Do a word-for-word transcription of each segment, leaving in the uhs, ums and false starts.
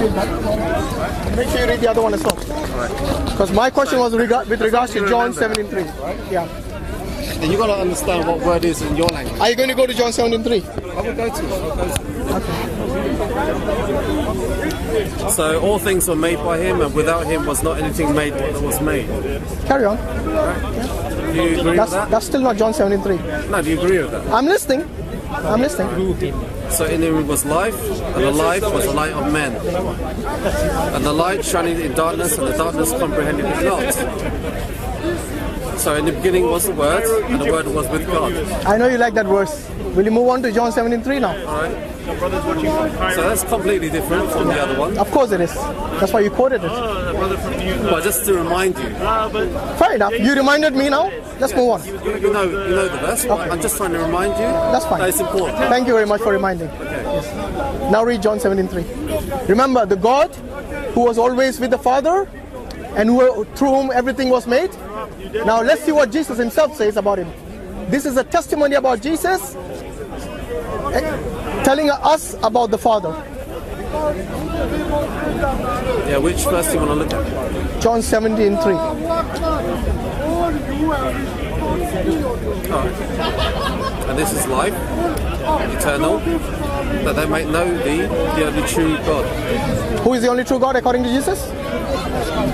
Make sure you read the other one as well. Because my question was rega with regards to John seventeen three. Yeah. And you're going to understand what word is in your language. Are you going to go to John seventeen three? I will go to. Okay. So all things were made by him, and without him was not anything made that was made. Carry on. Right. Yeah. Do you agree that's, with that? That's still not John seventeen three. No, do you agree with that? I'm listening. I'm listening. So in him was life, and the life was the light of men. And the light shining in darkness, and the darkness comprehended it not. So in the beginning was the Word, and the Word was with God. I know you like that verse. Will you move on to John seventeen three now? Alright. So that's completely different from the other one. Of course it is. That's why you quoted it. But just to remind you. Fair enough. You reminded me now. Let's move on. You know, you know the best. Okay. I'm just trying to remind you. That's fine. That is important. Thank you very much for reminding. Okay. Yes. Now read John seventeen three. Remember, the God who was always with the Father and who, through whom everything was made. Now let's see what Jesus himself says about him. This is a testimony about Jesus, telling us about the Father. Yeah, which verse do you want to look at? John seventeen three. Oh. And this is life, eternal, that they might know thee, the only true God. Who is the only true God according to Jesus?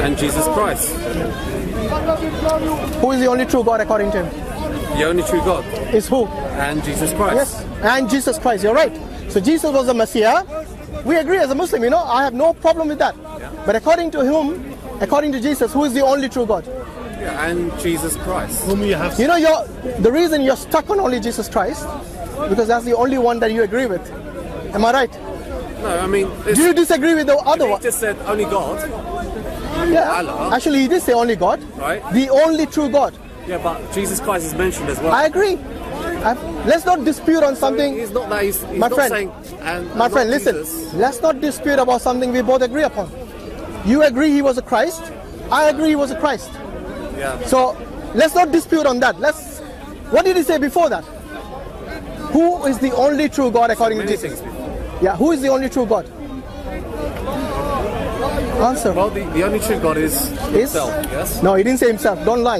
And Jesus Christ. Who is the only true God according to him? The only true God. Is who? And Jesus Christ. Yes, and Jesus Christ, you're right. So Jesus was the Messiah. We agree as a Muslim, you know, I have no problem with that. Yeah. But according to whom, according to Jesus, who is the only true God? Yeah, and Jesus Christ. Whom you have. You know, you're, the reason you're stuck on only Jesus Christ, because that's the only one that you agree with. Am I right? No, I mean... Do you disagree with the other one? He just said only God. Yeah, Allah. Actually he did say only God. Right. The only true God. Yeah, but Jesus Christ is mentioned as well. I agree. I, let's not dispute on something. So he's not that. He's, he's my not friend, saying, and, and my not friend, Jesus. Listen. Let's not dispute about something we both agree upon. You agree he was a Christ. I agree he was a Christ. Yeah. So let's not dispute on that. Let's. What did he say before that? Who is the only true God according so to Jesus? Yeah. Who is the only true God? Answer. Well, the, the only true God is himself. Is? Yes. No, he didn't say himself. Don't lie.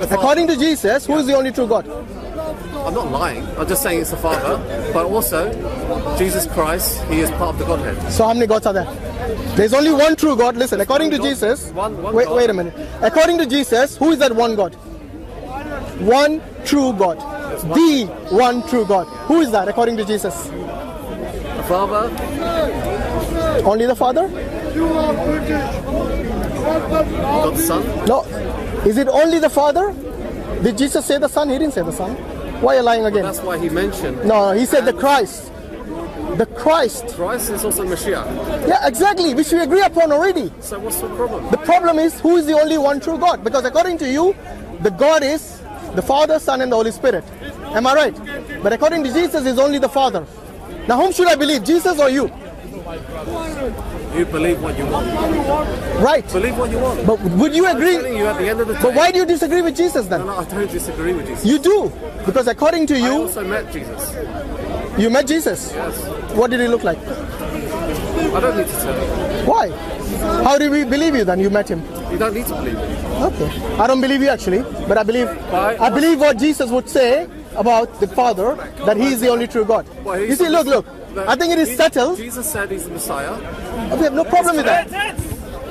According to Jesus, who is the only true God? I'm not lying. I'm just saying it's the Father. But also, Jesus Christ, he is part of the Godhead. So how many gods are there? There's only one true God. Listen, according to Jesus... One, one wait, wait a minute. According to Jesus, who is that one God? One true God. The one true God. Who is that according to Jesus? The Father. Only the Father? God the Son? No. Is it only the Father? Did Jesus say the Son? He didn't say the Son. Why are you lying again? Well, that's why he mentioned. No, no he said and the Christ. The Christ. Christ is also Mashiach. Yeah, exactly, which we agree upon already. So what's the problem? The problem is who is the only one true God? Because according to you, the God is the Father, Son and the Holy Spirit. Am I right? But according to Jesus, it's only the Father. Now whom should I believe, Jesus or you? You believe what you want. Right. Believe what you want. But would you agree? I'm telling you at the end of the day. But why do you disagree with Jesus then? No, no, I don't disagree with Jesus. You do. Because according to you... I also met Jesus. You met Jesus? Yes. What did he look like? I don't need to tell you. Why? How do we believe you then? You met him. You don't need to believe me. Okay. I don't believe you actually. But I believe, By, I believe what Jesus would say about the Father, that he is the only true God. Well, you see, look, look. But I think it is settled. Jesus said he's the Messiah. We have no problem with that.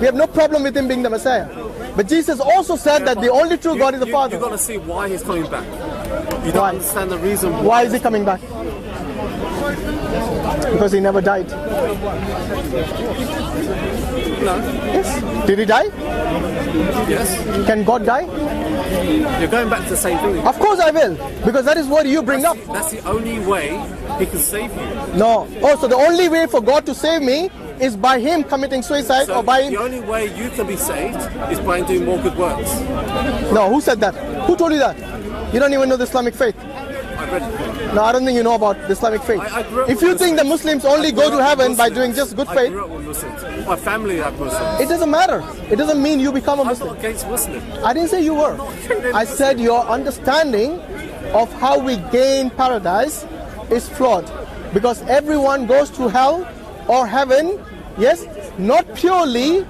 We have no problem with him being the Messiah. But Jesus also said that the only true God is the Father. You've got to see why he's coming back. You don't understand the reason why. Why is he coming back? Because he never died. No. Yes. Did he die? Yes. Can God die? You're going back to the same thing. Of course I will. Because that is what you bring that's up. The, that's the only way he can save you. No. Oh, so the only way for God to save me is by him committing suicide so or by... the only way you can be saved is by doing more good works. No, who said that? Who told you that? You don't even know the Islamic faith. I read it. No, I don't think you know about the Islamic faith. I, I if you think Muslims. the Muslims only go to heaven Muslims. by doing just good faith... I grew up with Muslims. My family are Muslims. It doesn't matter. It doesn't mean you become a Muslim. I'm not against Muslim. I didn't say you were. I said Muslim. Your understanding of how we gain paradise is flawed. Because everyone goes to hell or heaven Yes, not purely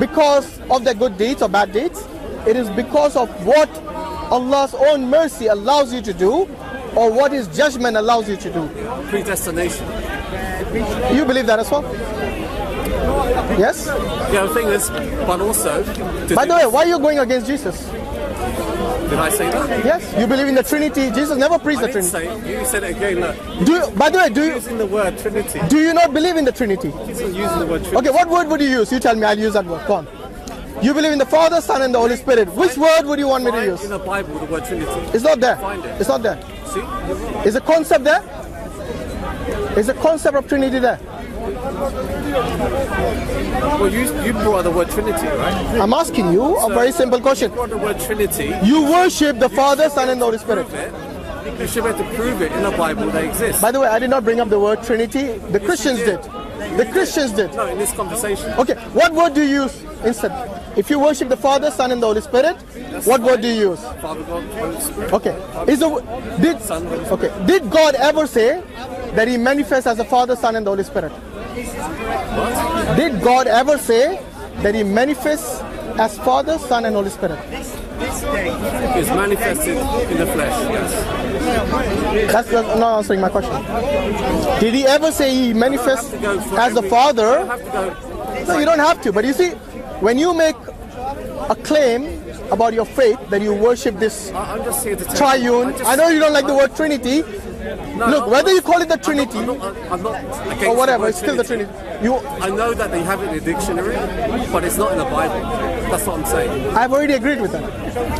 because of their good deeds or bad deeds. It is because of what Allah's own mercy allows you to do, or what His judgment allows you to do. Predestination. You believe that as well? Yes? Yeah, the thing is, but also... By the way, why are you going against Jesus? Did I say that? Yes, you believe in the Trinity. Jesus never preached I the Trinity. Say, you said it again. Look. Do you, by the way, do you using the word Trinity? Do you not believe in the Trinity? He's not using the word Trinity. Okay, what word would you use? You tell me. I'll use that word. Go on. You believe in the Father, Son, and the Holy Spirit. Which word would you want me to use? In the Bible, the word Trinity. It's not there. Find it. It's not there. See? Is the concept there? Is the concept of Trinity there? Well, you, you brought the word Trinity, right? I'm asking you a so, very simple question. You brought the word Trinity. You worship the you Father, Son, and the Holy Spirit. You should have to prove it in the Bible they exist. By the way, I did not bring up the word Trinity. The yes, Christians did. did. The you Christians did. did. No, in this conversation. Okay, what word do you use instead? If you worship the Father, Son, and the Holy Spirit, That's what word do you use? Father, God, Holy Spirit. Okay. Is the did Son, okay? Did God ever say that He manifests as the Father, Son, and the Holy Spirit? What? Did God ever say that He manifests as Father, Son, and Holy Spirit? He is manifested in the flesh, yes. That's not answering my question. Did He ever say He manifests as the Father? No, you don't have to. But you see, when you make a claim about your faith that you worship this triune, I know you don't like the word Trinity. No, Look, I'm whether not, you call it the Trinity I'm not, I'm not, I'm not or whatever, it's still the Trinity. You, I know that they have it in the dictionary, but it's not in the Bible. That's what I'm saying. I've already agreed with that.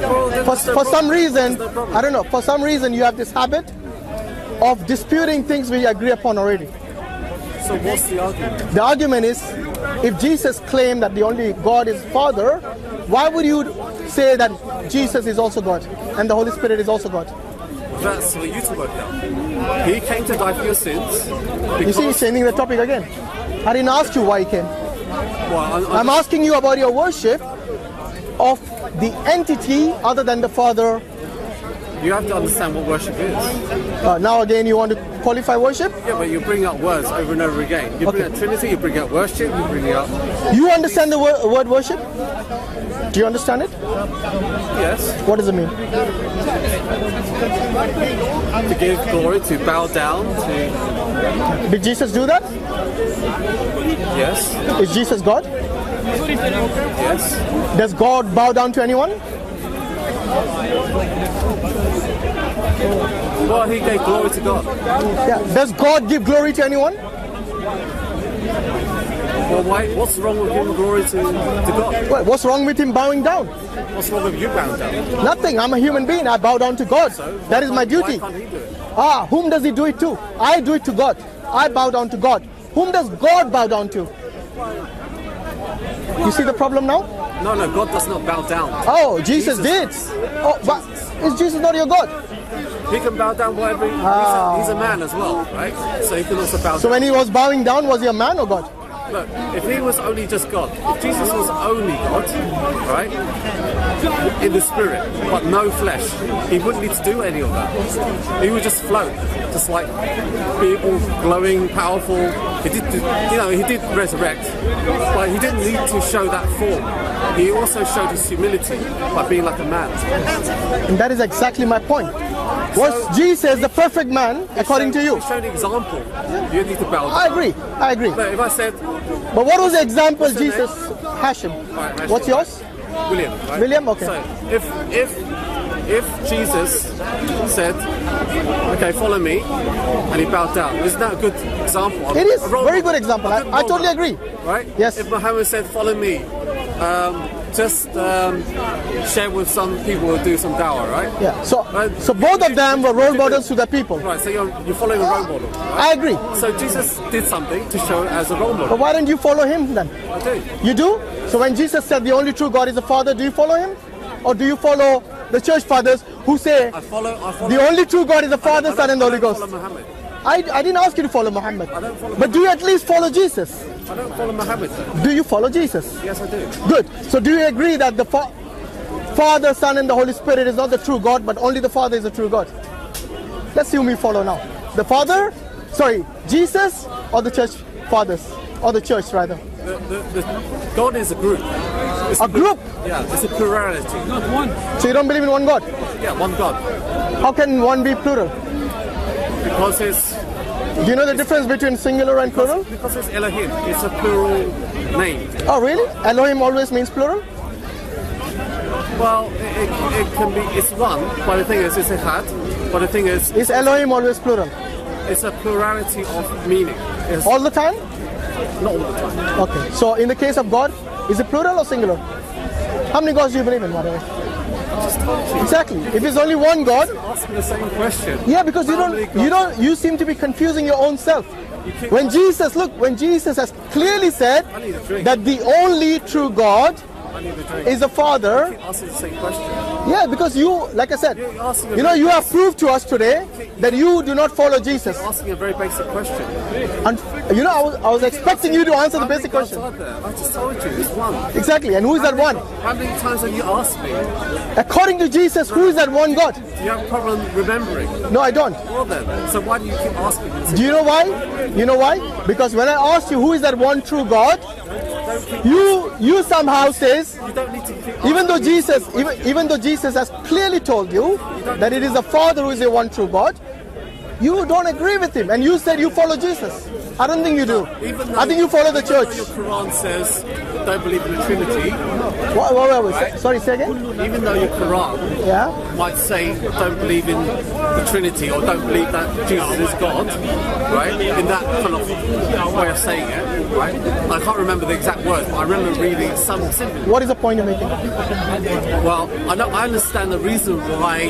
Well, for for no some reason, no I don't know, for some reason you have this habit of disputing things we agree upon already. So what's the argument? The argument is, if Jesus claimed that the only God is Father, why would you say that Jesus is also God and the Holy Spirit is also God? That's for you to work out. He came to die for your sins. You see, he's changing the topic again. I didn't ask you why he came. Well, I'm, I'm, I'm asking you about your worship of the entity other than the Father. You have to understand what worship is. Uh, now again, you want to qualify worship? Yeah, but you bring up words over and over again. You bring okay. up Trinity, you bring up worship, you bring up... You understand the wor word worship? Do you understand it? Yes. What does it mean? To give glory, to bow down, to... Did Jesus do that? Yes. Is Jesus God? Yes. Does God bow down to anyone? Well, he gave glory to God. Yeah. Does God give glory to anyone? Well, why, what's wrong with giving glory to, to God? Well, what's wrong with him bowing down? What's wrong with you bowing down? Nothing. I'm a human being. I bow down to God. So, that is my duty. Why can't he do it? Ah, whom does he do it to? I do it to God. I bow down to God. Whom does God bow down to? You see the problem now? No, no, God does not bow down. Oh, Jesus, Jesus. did. Oh, but is Jesus not your God? He can bow down whatever. He, oh. he's, a, he's a man as well, right? So he can also bow. So down. When he was bowing down, was he a man or God? Look, if he was only just God, if Jesus was only God, right, in the spirit, but no flesh, he wouldn't need to do any of that. He would just float, just like people, glowing, powerful. He did, you know, he did resurrect, but he didn't need to show that form. He also showed his humility by being like a man. And that is exactly my point. Was so, Jesus the perfect man, according showed, to you? He showed an example. Yeah. You need to bow down. I agree, I agree. But if I said... But what was the example Jesus... Hashim. Right, Hashim. What's yours? William. Right? William, okay. So, if, if, if Jesus said, okay, follow me, and he bowed down, isn't that a good example? I'm, it is, a very good example. I, I totally agree. Right? Yes. If Muhammad said, follow me, um, just um, share with some people who do some dawah, right? Yeah, so right? so both of them were role models to the people. Right, so you're, you're following a role model, right? I agree. So Jesus did something to show as a role model. But why don't you follow him then? I do. You do? So when Jesus said the only true God is the Father, do you follow him? Or do you follow the church fathers who say I follow, I follow the only true God is the Father, Son and the Holy Ghost? I, I didn't ask you to follow Muhammad. I don't follow But Muhammad. Do you at least follow Jesus? I don't follow Muhammad. Though. Do you follow Jesus? Yes, I do. Good. So do you agree that the fa Father, Son and the Holy Spirit is not the true God, but only the Father is the true God? Let's assume we follow now. The Father, sorry, Jesus or the church fathers? or the church rather? The, the, the God is a group. It's a, a group? Yeah, it's a plurality. Not one. So you don't believe in one God? Yeah, one God. How can one be plural? Because it's... Do you know the difference between singular and because, plural? Because it's Elohim. It's a plural name. Oh, really? Elohim always means plural? Well, it, it can be, it's one, but the thing is, it's Echad, but the thing is... Is Elohim always plural? It's a plurality of meaning. It's all the time? Not all the time. Okay, so in the case of God, is it plural or singular? How many gods do you believe in, by the way? Exactly. If it's only one God... Ask me the same question. Yeah, because you don't, you don't, you seem to be confusing your own self. When Jesus, look, when Jesus has clearly said that the only true God is the Father. Asking the same question. Yeah, because you, like I said, you know, you have proved to us today that you do not follow Jesus. You're asking a very basic question. And you know, I was, I was expecting you to answer the basic question. I just told you, it's one. Exactly, and who is that one? How many times have you asked me? According to Jesus, who is that one God? Do you have a problem remembering? No, I don't. Well then, so why do you keep asking? Do you know why? You know why? Because when I asked you who is that one true God, you you somehow says, even though Jesus, even even though Jesus has clearly told you that it is the Father who is the one true God, you don't agree with him, and you said you follow Jesus. I don't think you do. I think you follow the church. Even though your Quran says don't believe in the Trinity. What, what, what, right? Sorry, say again. Even though your Quran yeah? might say don't believe in the Trinity or don't believe that Jesus is God, right? In that kind of way of saying it, right? I can't remember the exact words, but I remember reading some sentence. What is the point you're making? Well, I know I understand the reason why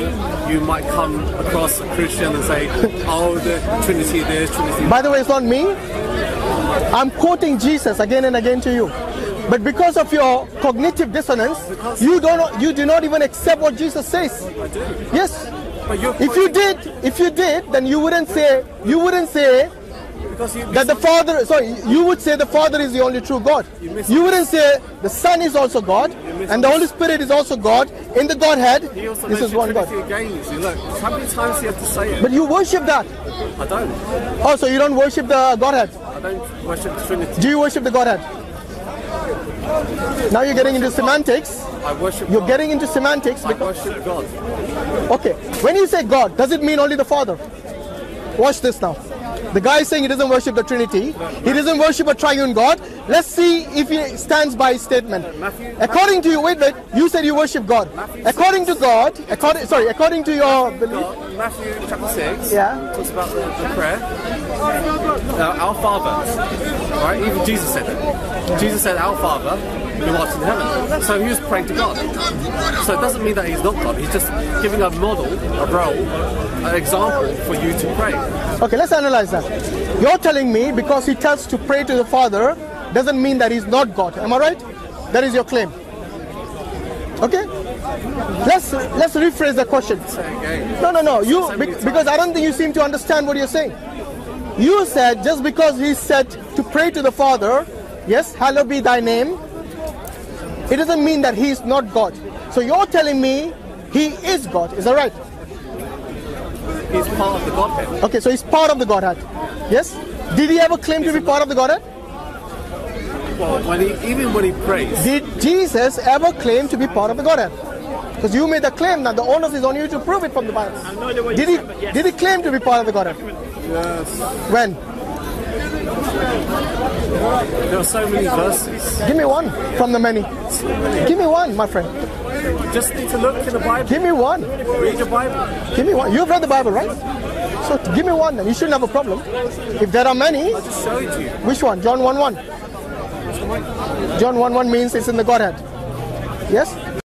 you might come across a Christian and say, oh, the Trinity, the Trinity. By the way, it's not me. I'm quoting Jesus again and again to you, but because of your cognitive dissonance, because you don't, you do not even accept what Jesus says. I do. Yes. But you're if you did, if you did, then you wouldn't say, you wouldn't say you that the Father. Sorry, you would say the Father is the only true God. You, you wouldn't say the Son is also God and the Holy Spirit is also God in the Godhead. This is one God. Look, how many times do you have to say it? But you worship that. I don't. Oh, so you don't worship the Godhead? I don't worship the Trinity. Do you worship the Godhead? Now you're getting into semantics. I worship You're God. getting into semantics. I worship God. Okay. When you say God, does it mean only the Father? Watch this now. The guy is saying he doesn't worship the Trinity. No, no. He doesn't worship a triune God. Let's see if he stands by his statement. No, Matthew, according Matthew, to you, wait, wait, you said you worship God. Matthew according six, to God, according, sorry, according to your Matthew belief. God, Matthew chapter six yeah. talks about the, the prayer. Uh, our Father, right? Even Jesus said it. Jesus said, our Father, who art in heaven. So he was praying to God. So it doesn't mean that he's not God. He's just giving a model, a role, an example for you to pray. Okay, let's analyze that. You're telling me because he tells to pray to the Father doesn't mean that he's not God. Am I right? That is your claim. Okay? Let's let's rephrase the question. No, no, no. You because I don't think you seem to understand what you're saying. You said just because he said to pray to the Father, yes, hallowed be thy name, it doesn't mean that he's not God. So you're telling me he is God. Is that right? He's part of the Godhead. Okay, so he's part of the Godhead. Yes? Did he ever claim he's to be part of the Godhead? Well, when he, even when he prays. Did Jesus ever claim to be part of the Godhead? Because you made a claim that the onus is on you to prove it from the Bible. I know the way did, he, said, yes. did he claim to be part of the Godhead? Yes. When? There are so many verses. Give me one yeah. from the many. So many. Give me one, my friend. You just need to look in the Bible. Give me one. Read your Bible. Give me one. You've read the Bible, right? So give me one then. You shouldn't have a problem. If there are many, I just showed you. Which one? John one one. John one one means it's in the Godhead. Yes?